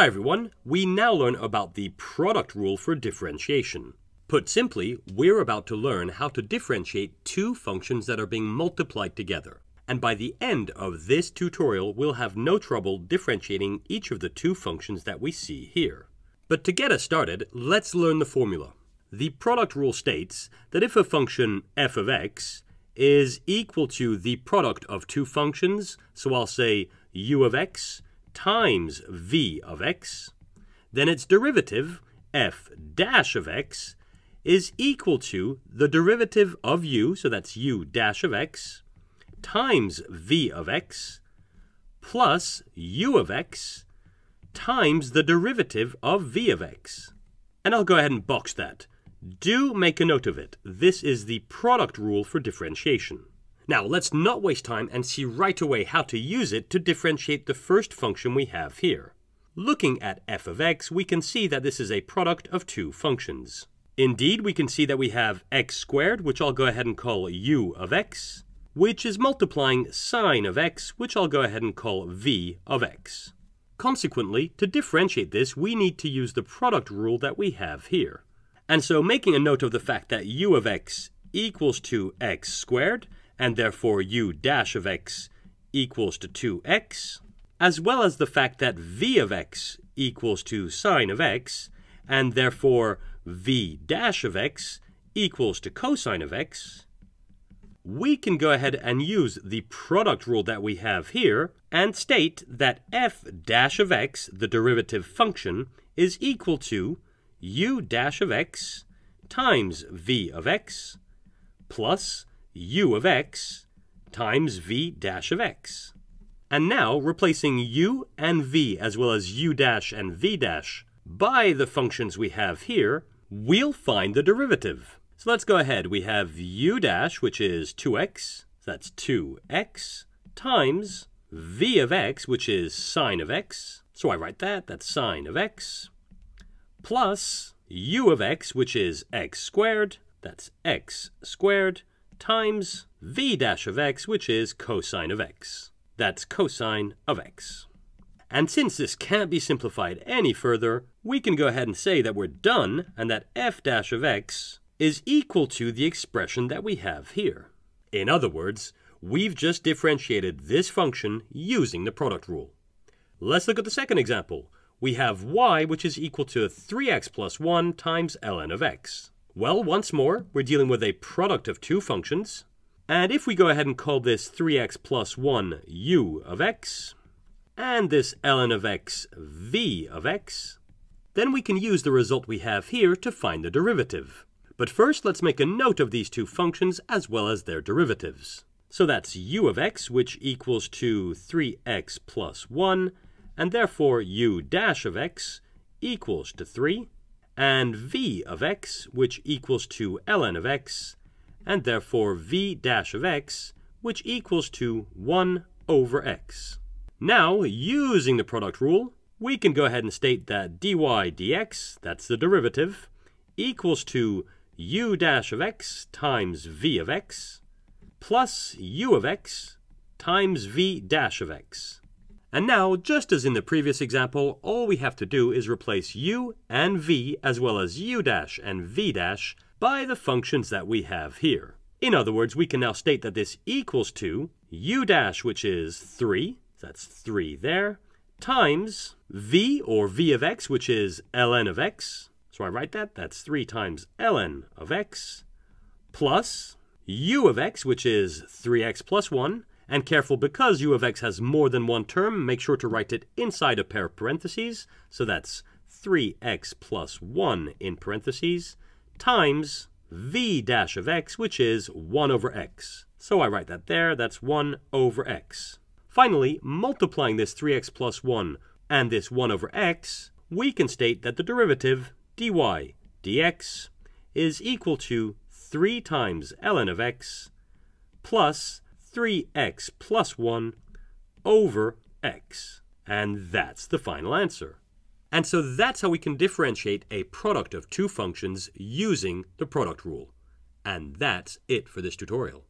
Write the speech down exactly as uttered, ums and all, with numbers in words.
Hi everyone, we now learn about the product rule for differentiation. Put simply, we're about to learn how to differentiate two functions that are being multiplied together. And by the end of this tutorial, we'll have no trouble differentiating each of the two functions that we see here. But to get us started, let's learn the formula. The product rule states that if a function f of x is equal to the product of two functions, so I'll say u of x times v of x, then its derivative, f dash of x, is equal to the derivative of u, so that's u dash of x, times v of x, plus u of x, times the derivative of v of x. And I'll go ahead and box that. Do make a note of it. This is the product rule for differentiation. Now, let's not waste time and see right away how to use it to differentiate the first function we have here. Looking at f of x, we can see that this is a product of two functions. Indeed, we can see that we have x squared, which I'll go ahead and call u of x, which is multiplying sine of x, which I'll go ahead and call v of x. Consequently, to differentiate this, we need to use the product rule that we have here. And so making a note of the fact that u of x equals to x squared, and therefore u dash of x equals to two x, as well as the fact that v of x equals to sine of x, and therefore v dash of x equals to cosine of x, we can go ahead and use the product rule that we have here and state that f dash of x, the derivative function, is equal to u dash of x times v of x plus u of x times v dash of x. And now, replacing u and v, as well as u dash and v dash, by the functions we have here, we'll find the derivative. So let's go ahead. We have u dash, which is two x, so that's two x, times v of x, which is sine of x, so I write that, that's sine of x, plus u of x, which is x squared, that's x squared, times v dash of x, which is cosine of x. That's cosine of x. And since this can't be simplified any further, we can go ahead and say that we're done and that f dash of x is equal to the expression that we have here. In other words, we've just differentiated this function using the product rule. Let's look at the second example. We have y, which is equal to three x plus one times ln of x. Well, once more, we're dealing with a product of two functions, and if we go ahead and call this three x plus one u of x, and this ln of x v of x, then we can use the result we have here to find the derivative. But first, let's make a note of these two functions as well as their derivatives. So that's u of x, which equals to three x plus one, and therefore u dash of x equals to three, and v of x, which equals to ln of x, and therefore v dash of x, which equals to one over x. Now, using the product rule, we can go ahead and state that dy dx, that's the derivative, equals to u dash of x times v of x, plus u of x times v dash of x. And now, just as in the previous example, all we have to do is replace u and v, as well as u dash and v dash, by the functions that we have here. In other words, we can now state that this equals to u dash, which is three, that's three there, times v, or v of x, which is ln of x, so I write that, that's three times ln of x, plus u of x, which is three x plus one, and careful, because u of x has more than one term, make sure to write it inside a pair of parentheses. So that's three x plus one in parentheses times v dash of x, which is one over x. So I write that there. That's one over x. Finally, multiplying this three x plus one and this one over x, we can state that the derivative dy dx is equal to three times ln of x plus three x plus one over x. And that's the final answer. And so that's how we can differentiate a product of two functions using the product rule. And that's it for this tutorial.